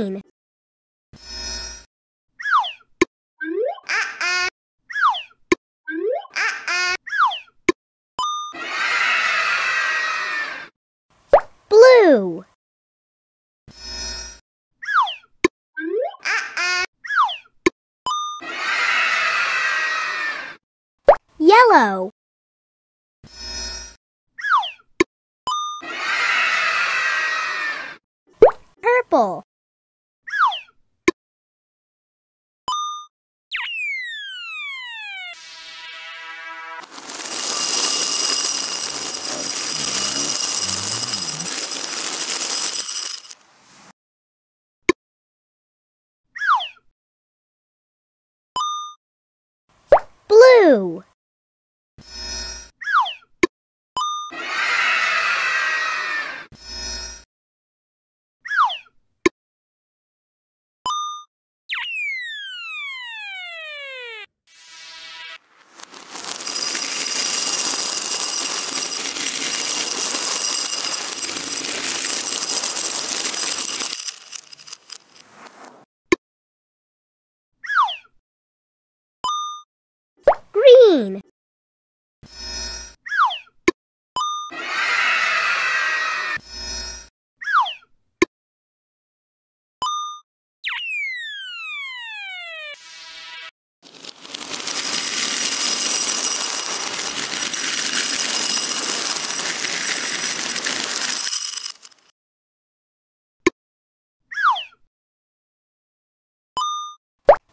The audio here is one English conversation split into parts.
green. Blue. Yellow. Purple. Blue. Green.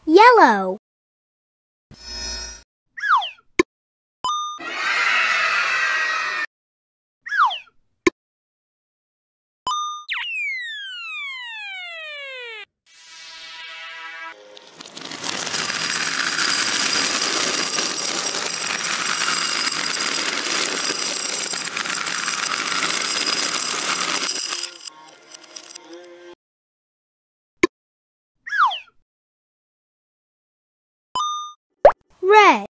Yellow. Red.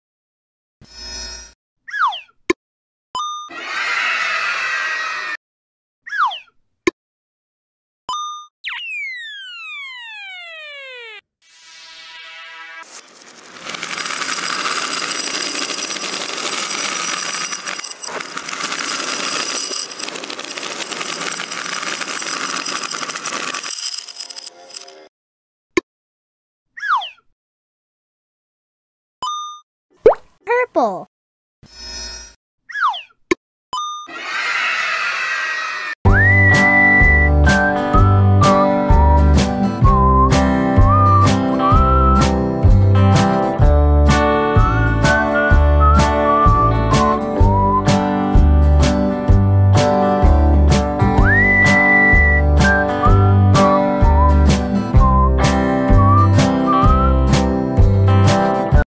Purple.